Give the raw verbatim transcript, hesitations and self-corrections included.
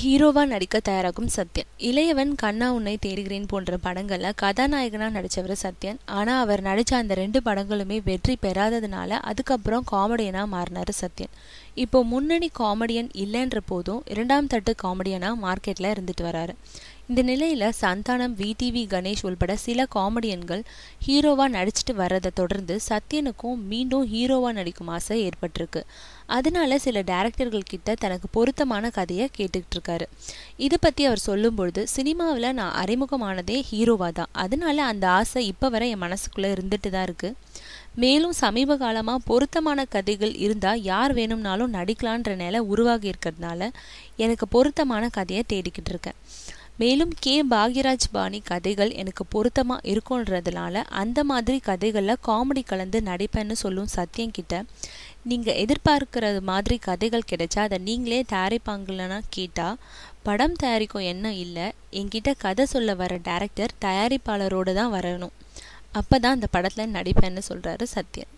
ஹீரோவா நடிக்க தயாராகும் சத்யன். இளையவன், கண்ணா உன்னை தேடுகிறேன் போன்ற படங்கள்ல கதாநாயகனா நடிச்சவர் சத்யன். ஆனா அவர் நடிச்ச அந்த ரெண்டு படங்களுமே வெற்றி பெறாததுனால அதுக்கப்புறம் காமெடியனா மாறினாரு சத்யன். இப்போ முன்னணி காமெடியன் இல்லைன்ற போதும் இரண்டாம் தட்டு காமெடியனா மார்க்கெட்ல இருந்துட்டு வராரு. இந்த நிலையில சந்தானம், வி டிவி கணேஷ் உள்பட சில காமெடியன்கள் ஹீரோவா நடிச்சுட்டு வர்றதை தொடர்ந்து சத்யனுக்கும் மீண்டும் ஹீரோவா நடிக்கும் ஆசை ஏற்பட்டிருக்கு. அதனால சில டைரக்டர்கள் கிட்ட தனக்கு பொருத்தமான கதையை கேட்டுக்கிட்டு இருக்காரு. இதை பற்றி அவர் சொல்லும்பொழுது, சினிமாவில் நான் அறிமுகமானதே ஹீரோவாக தான், அதனால அந்த ஆசை இப்போ வரை என் மனசுக்குள்ளே இருந்துட்டு தான் இருக்குது. மேலும் சமீப காலமாக பொருத்தமான கதைகள் இருந்தால் யார் வேணும்னாலும் நடிக்கலான்ற நிலை உருவாகி இருக்கிறதுனால எனக்கு பொருத்தமான கதையை தேடிக்கிட்டு இருக்கேன். மேலும் கே பாக்யராஜ் பாணி கதைகள் எனக்கு பொருத்தமாக இருக்குன்றதுனால அந்த மாதிரி கதைகளில் காமெடி கலந்து நடிப்பேன்னு சொல்லும் சத்யன் கிட்ட, நீங்கள் எதிர்பார்க்கறது மாதிரி கதைகள் கிடைச்சா அதை நீங்களே தயாரிப்பாங்களா கேட்டால், படம் தயாரிக்கும் என்ன இல்லை, என்கிட்ட கதை சொல்ல வர டைரக்டர் தயாரிப்பாளரோடு தான் வரணும், அப்போ தான் அந்த படத்தில் நடிப்பேன்னு சொல்கிறாரு சத்யன்.